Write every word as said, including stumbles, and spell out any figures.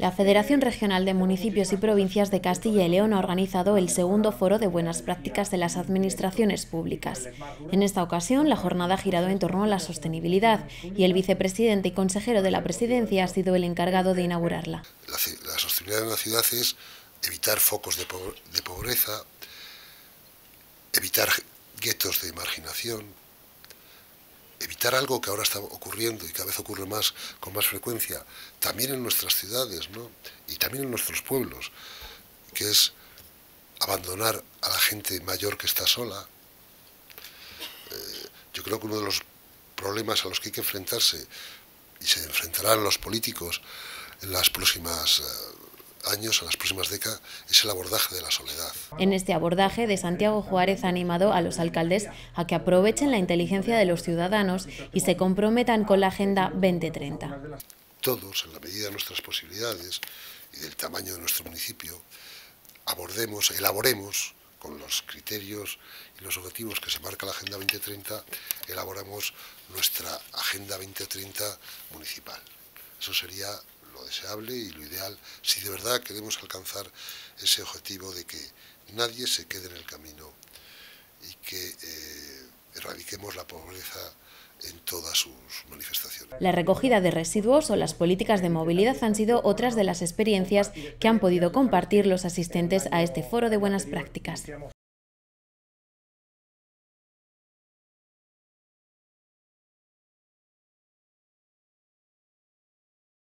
La Federación Regional de Municipios y Provincias de Castilla y León ha organizado el segundo foro de buenas prácticas de las administraciones públicas. En esta ocasión, la jornada ha girado en torno a la sostenibilidad y el vicepresidente y consejero de la presidencia ha sido el encargado de inaugurarla. La, la sostenibilidad de la ciudad es evitar focos de, po de pobreza, evitar guetos de marginación, evitar algo que ahora está ocurriendo y cada vez ocurre más, con más frecuencia, también en nuestras ciudades, ¿no? Y también en nuestros pueblos, que es abandonar a la gente mayor que está sola. Eh, yo creo que uno de los problemas a los que hay que enfrentarse, y se enfrentarán los políticos en las próximas Eh, años, a las próximas décadas, es el abordaje de la soledad. En este abordaje de Santiago Juárez ha animado a los alcaldes a que aprovechen la inteligencia de los ciudadanos y se comprometan con la Agenda dos mil treinta. Todos, en la medida de nuestras posibilidades y del tamaño de nuestro municipio, abordemos, elaboremos con los criterios y los objetivos que se marca la Agenda dos mil treinta, elaboramos nuestra Agenda dos mil treinta municipal. Eso sería lo deseable y lo ideal si de verdad queremos alcanzar ese objetivo de que nadie se quede en el camino y que eh, erradiquemos la pobreza en todas sus manifestaciones. La recogida de residuos o las políticas de movilidad han sido otras de las experiencias que han podido compartir los asistentes a este foro de buenas prácticas.